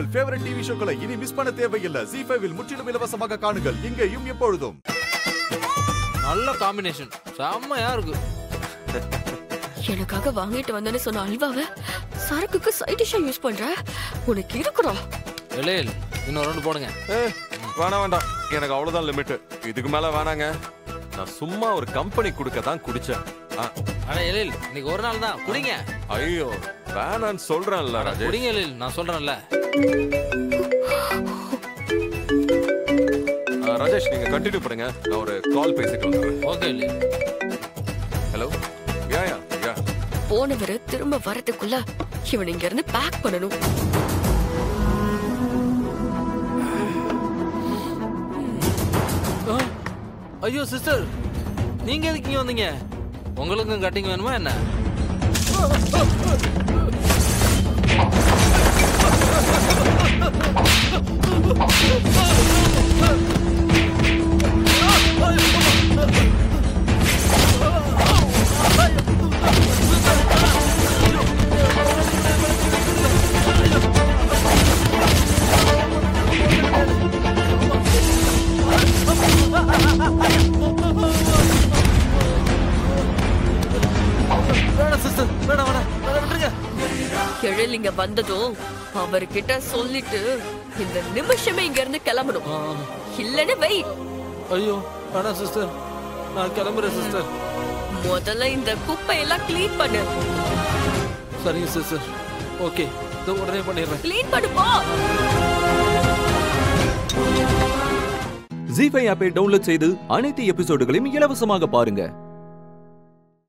உங்கள் favourite TV ஷோக்களை இனி miss பண்ண தேவையில்லை. Zee5 இல் முற்றிலும் இலவசமாக காணுங்கள் இங்கேயும் எப்பொழுதும். நல்ல காம்பினேஷன், செம்மையா இருக்கு. எனக்காக வாங்கிட்டு வந்தேன்னு சொன்ன அல்வாவை சரக்குக்கு சைட் டிஷ்ஷா யூஸ் பண்ற. உனக்கு இருக்குடா. எல்லேல் இன்னும் ரெண்டு போடுங்க. ஏய் வேணாம் வேண்டாம், எனக்கு அவ்வளவுதான் லிமிட். இதுக்கு மேல வேணாங்க. நான் சும்மா ஒரு கம்பெனி குடுக்க தான் குடிச்சேன். அட எல்லேல் இன்னைக்கு ஒரு நாள் தான் குடிங்க. ஐயோ வேணான்னு சொல்றேன்ல ராஜே. குடிங்க எல்லேல் நான் சொல்றேன்ல. ராஜேஷ் நீங்க கண்டினியூ பண்ணுங்க, நான் ஒரு கால் பேசிட்டு வந்துறேன். ஓகே எல்லேல். ஹலோ போனவரை திரும்ப வரதுக்குள்ள இவன் இங்க இருந்து பேக் பண்ணணும். ஐயோ சிஸ்டர், நீங்க எதுக்கு இங்க வந்தீங்க? உங்களுக்கும் கட்டிங் வேணுமா என்ன? எழிலிங்க வந்ததும் அவர்கிட்ட சொல்லிட்டு இந்த நிமிஷமே இங்க இருந்து கிளம்பணும். இல்லன்னு வெயிட். ஐயோ அண்ணா சிஸ்டர் நான் கிளம்புறேன் சிஸ்டர். முதல்ல இந்த குப்பையெல்லாம் கிளீன் பண்ணு. சரிங்க சிஸ்டர். ஓகே இதை உடனே பண்ணிடுறேன். கிளீன் பண்ணு போ. Zee5 ஆப்பை டவுன்லோட் செய்து அனைத்து எபிசோடுகளையும் இலவசமாக பாருங்க.